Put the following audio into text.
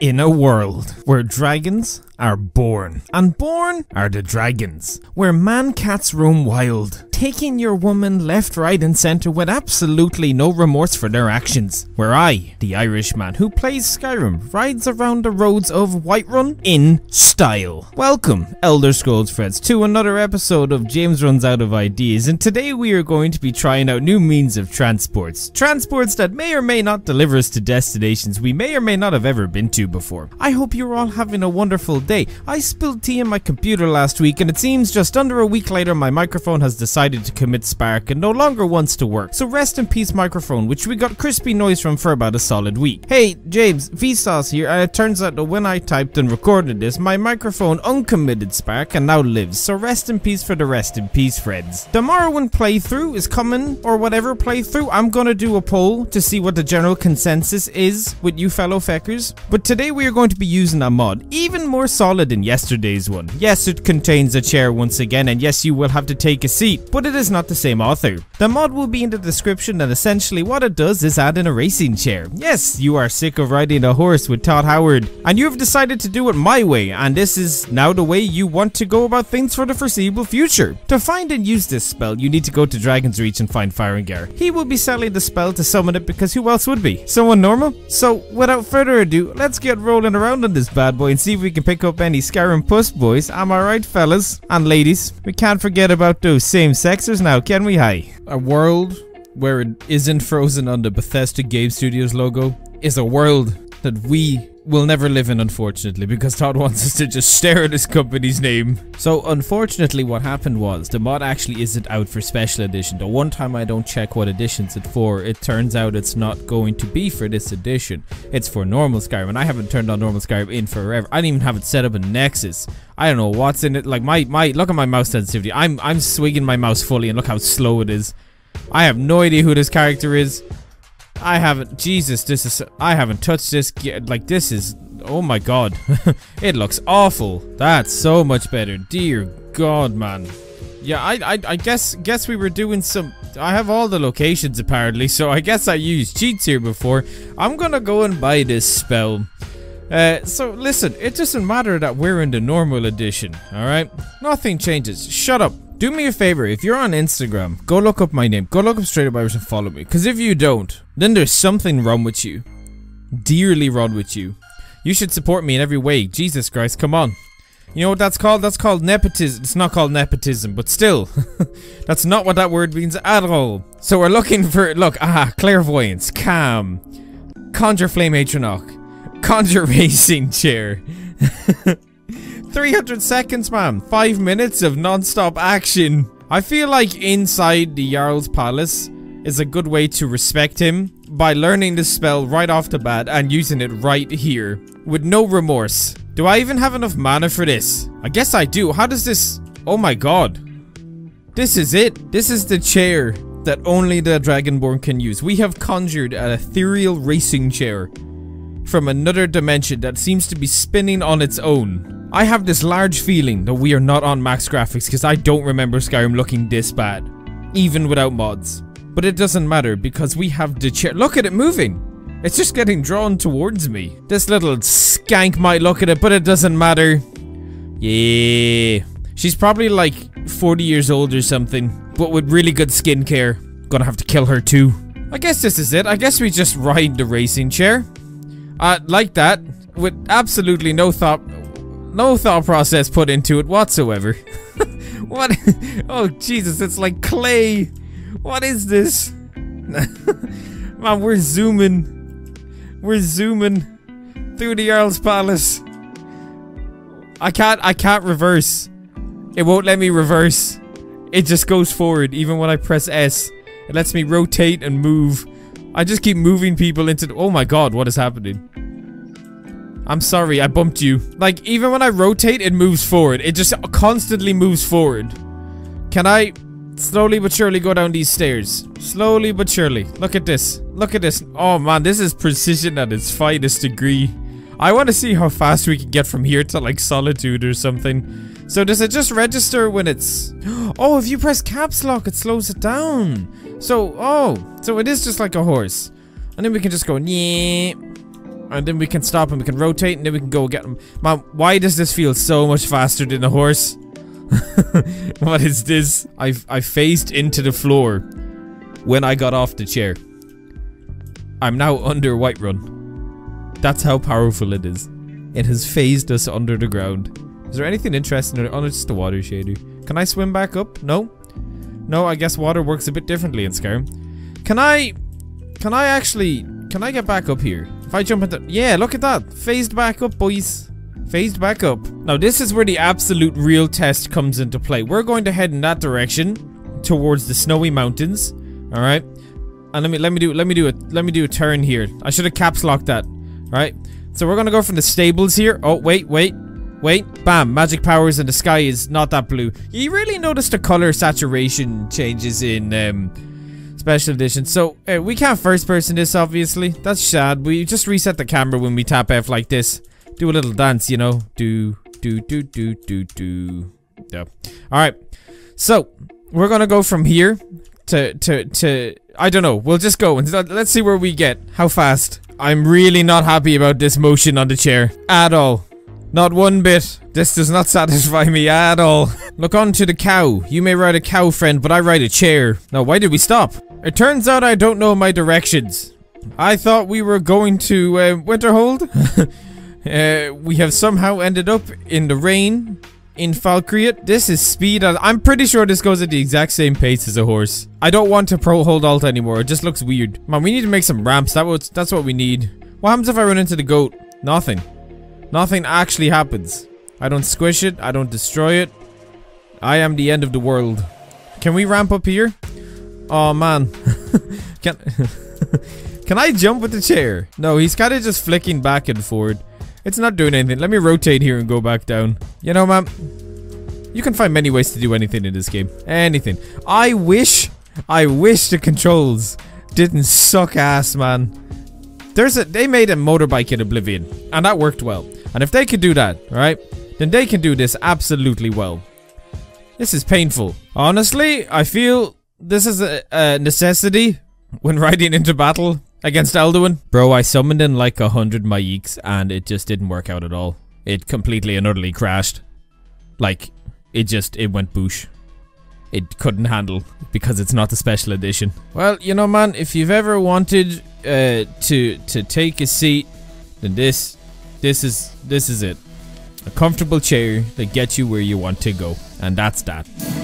In a world where dragons are born, and born are the dragons, where man-cats roam wild, taking your woman left, right and centre with absolutely no remorse for their actions, where I, the Irishman who plays Skyrim, rides around the roads of Whiterun in style. Welcome, Elder Scrolls friends, to another episode of James Runs Out of Ideas, and today we are going to be trying out new means of transports. Transports that may or may not deliver us to destinations we may or may not have ever been to before. I hope you're all having a wonderful day. I spilled tea on my computer last week, and it seems just under a week later my microphone has decided to commit spark and no longer wants to work, so rest in peace microphone, which we got crispy noise from for about a solid week. Hey James, Vsauce here, and it turns out that when I typed and recorded this, my microphone uncommitted spark and now lives, so rest in peace for the rest in peace friends. The Morrowind playthrough is coming, or whatever playthrough. I'm gonna do a poll to see what the general consensus is with you fellow feckers, but today we are going to be using a mod, even more solid than yesterday's one. Yes, it contains a chair once again, and yes, you will have to take a seat, but it is not the same author. The mod will be in the description, and essentially what it does is add in a racing chair. Yes, you are sick of riding a horse with Todd Howard, and you have decided to do it my way, and this is now the way you want to go about things for the foreseeable future. To find and use this spell, you need to go to Dragon's Reach and find Firengar. He will be selling the spell to summon it, because who else would be? Someone normal? So without further ado, let's get rolling around on this bad boy and see if we can pick up any Skyrim puss boys. Am I right, fellas? And ladies, we can't forget about those same sexers now, can we? Hi. A world where it isn't frozen on the Bethesda Game Studios logo is a world that we will never live in, unfortunately, because Todd wants us to just stare at his company's name. So unfortunately what happened was the mod actually isn't out for special edition. The one time I don't check what edition's it for, it turns out it's not going to be for this edition. It's for normal Skyrim, and I haven't turned on normal Skyrim in forever. I didn't even have it set up in Nexus. I don't know what's in it. Like my look at my mouse sensitivity. I'm swigging my mouse fully, and look how slow it is. I have no idea who this character is. I haven't, Jesus, this is, I haven't touched this, like this is, oh my god, it looks awful. That's so much better, dear god, man. Yeah, I guess we were doing some, I have all the locations apparently, so I guess I used cheats here before. I'm gonna go and buy this spell. So listen, it doesn't matter that we're in the normal edition, alright? Nothing changes, shut up. Do me a favor, if you're on Instagram, go look up my name, go look up Straight Up Irish and follow me, because if you don't, then there's something wrong with you. Dearly wrong with you. You should support me in every way, Jesus Christ, come on. You know what that's called? That's called nepotism. It's not called nepotism, but still. That's not what that word means at all. So we're looking for, look, Clairvoyance, Calm, Conjure Flame Atronach, Conjure Racing Chair. 300 seconds, man. 5 minutes of non-stop action. I feel like inside the Jarl's Palace is a good way to respect him by learning this spell right off the bat and using it right here with no remorse. Do I even have enough mana for this? I guess I do. How does this... Oh my god. This is it. This is the chair that only the Dragonborn can use. We have conjured an ethereal racing chair from another dimension that seems to be spinning on its own. I have this large feeling that we are not on max graphics, because I don't remember Skyrim looking this bad, even without mods. But it doesn't matter, because we have the chair. Look at it moving. It's just getting drawn towards me. This little skank might look at it, but it doesn't matter. Yeah. She's probably like 40 years old or something, but with really good skincare. Gonna have to kill her too. I guess this is it. I guess we just ride the racing chair. Like that, with absolutely no thought. No thought process put into it whatsoever. What? Oh, Jesus, it's like clay. What is this? Man, we're zooming. We're zooming through the Jarl's Palace. I can't reverse. It won't let me reverse. It just goes forward, even when I press S. It lets me rotate and move. I just keep moving people into the... Oh my god, what is happening? I'm sorry, I bumped you. Like, even when I rotate, it moves forward. It just constantly moves forward. Can I slowly but surely go down these stairs? Slowly but surely. Look at this. Look at this. Oh, man, this is precision at its finest degree. I want to see how fast we can get from here to, like, Solitude or something. So does it just register when it's... Oh, if you press caps lock, it slows it down. So, oh, so it is just like a horse. And then we can just go... Nyeh. and then we can stop and we can rotate and then we can go get him. Man, why does this feel so much faster than a horse? What is this? I phased into the floor when I got off the chair. I'm now under Whiterun. That's how powerful it is. It has phased us under the ground. Is there anything interesting? Oh, it's just a water shader. Can I swim back up? No? No, I guess water works a bit differently in Skyrim. Can I get back up here? If I jump into... Yeah, look at that. Phased back up, boys. Phased back up. Now, this is where the absolute real test comes into play. We're going to head in that direction towards the snowy mountains. All right. And let me do a turn here. I should have caps locked that. All right. So we're going to go from the stables here. Oh, wait. Bam. Magic powers and the sky is not that blue. You really notice the color saturation changes in Special Edition. So, we can't first person this, obviously. That's sad. We just reset the camera when we tap F like this. Do a little dance, you know. Do. Yeah. Alright. So, we're going to go from here to... I don't know. We'll just go and let's see where we get. How fast. I'm really not happy about this motion on the chair. At all. Not one bit. This does not satisfy me at all. Look on to the cow. You may ride a cow, friend, but I ride a chair. Now, why did we stop? It turns out I don't know my directions. I thought we were going to Winterhold. We have somehow ended up in the rain in Falkreath. This is speed. I'm pretty sure this goes at the exact same pace as a horse. I don't want to pro hold alt anymore. It just looks weird. Man, we need to make some ramps. That's what we need. What happens if I run into the goat? Nothing. Nothing actually happens. I don't squish it. I don't destroy it. I am the end of the world. Can we ramp up here? Oh, man. Can I jump with the chair? No, he's kind of just flicking back and forward. It's not doing anything. Let me rotate here and go back down. You know, man, you can find many ways to do anything in this game. Anything. I wish the controls didn't suck ass, man. They made a motorbike in Oblivion, and that worked well. And if they could do that, right, then they can do this absolutely well. This is painful. Honestly, I feel this is a necessity when riding into battle. Against Alduin. Bro, I summoned in like 100 Maiks and it just didn't work out at all. It completely and utterly crashed. Like, it went boosh. It couldn't handle because it's not the special edition. Well, you know, man, if you've ever wanted to take a seat, then this is it. A comfortable chair that gets you where you want to go. And that's that.